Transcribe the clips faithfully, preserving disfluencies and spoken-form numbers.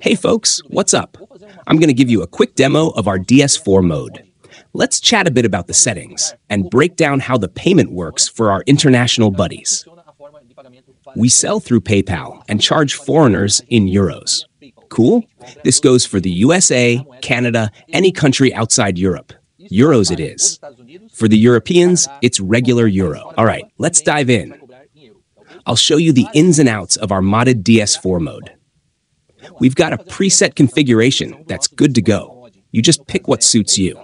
Hey folks, what's up? I'm going to give you a quick demo of our D S four mode. Let's chat a bit about the settings and break down how the payment works for our international buddies. We sell through PayPal and charge foreigners in euros. Cool? This goes for the U S A, Canada, any country outside Europe. Euros it is. For the Europeans, it's regular euro. All right, let's dive in. I'll show you the ins and outs of our modded D S four mode. We've got a preset configuration that's good to go. You just pick what suits you.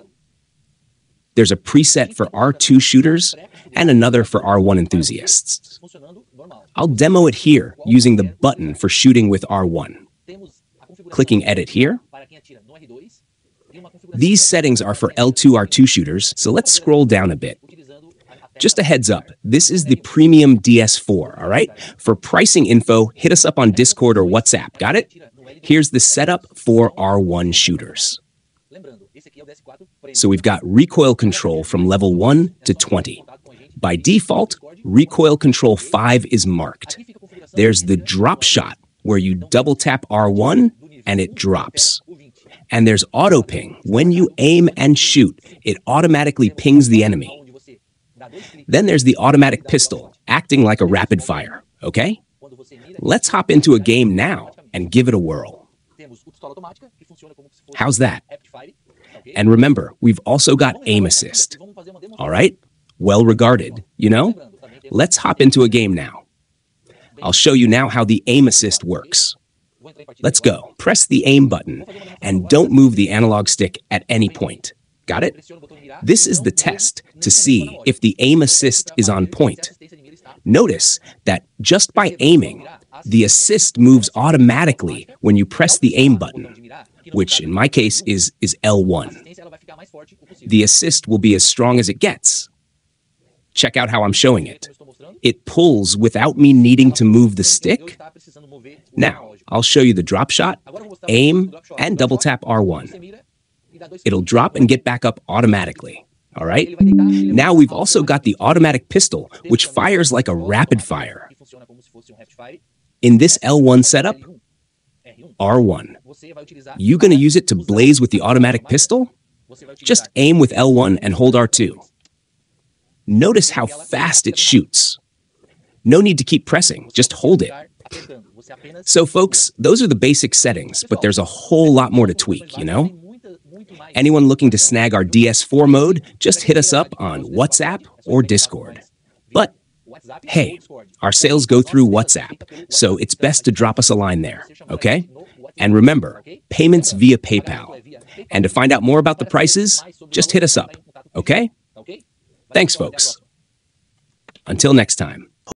There's a preset for R two shooters and another for R one enthusiasts. I'll demo it here using the button for shooting with R one. Clicking Edit here. These settings are for L two R two shooters, so let's scroll down a bit. Just a heads up, this is the premium D S four, all right? For pricing info, hit us up on Discord or WhatsApp, got it? Here's the setup for R one shooters. So we've got recoil control from level one to twenty. By default, recoil control five is marked. There's the drop shot, where you double tap R one and it drops. And there's auto ping. When you aim and shoot, it automatically pings the enemy. Then there's the automatic pistol, acting like a rapid fire, okay? Let's hop into a game now and give it a whirl. How's that? And remember, we've also got aim assist. All right, well regarded, you know? Let's hop into a game now. I'll show you now how the aim assist works. Let's go. Press the aim button and don't move the analog stick at any point. Got it? This is the test to see if the aim assist is on point. Notice that just by aiming, the assist moves automatically when you press the aim button, which in my case is, is L one. The assist will be as strong as it gets. Check out how I'm showing it. It pulls without me needing to move the stick. Now, I'll show you the drop shot, aim, and double tap R one. It'll drop and get back up automatically. All right? Now we've also got the automatic pistol, which fires like a rapid fire. In this L one setup, R one. You gonna use it to blaze with the automatic pistol? Just aim with L one and hold R two. Notice how fast it shoots. No need to keep pressing, just hold it. So folks, those are the basic settings, but there's a whole lot more to tweak, you know? Anyone looking to snag our D S four mode, just hit us up on WhatsApp or Discord. But, hey, our sales go through WhatsApp, so it's best to drop us a line there, okay? And remember, payments via PayPal. And to find out more about the prices, just hit us up, okay? Thanks, folks. Until next time.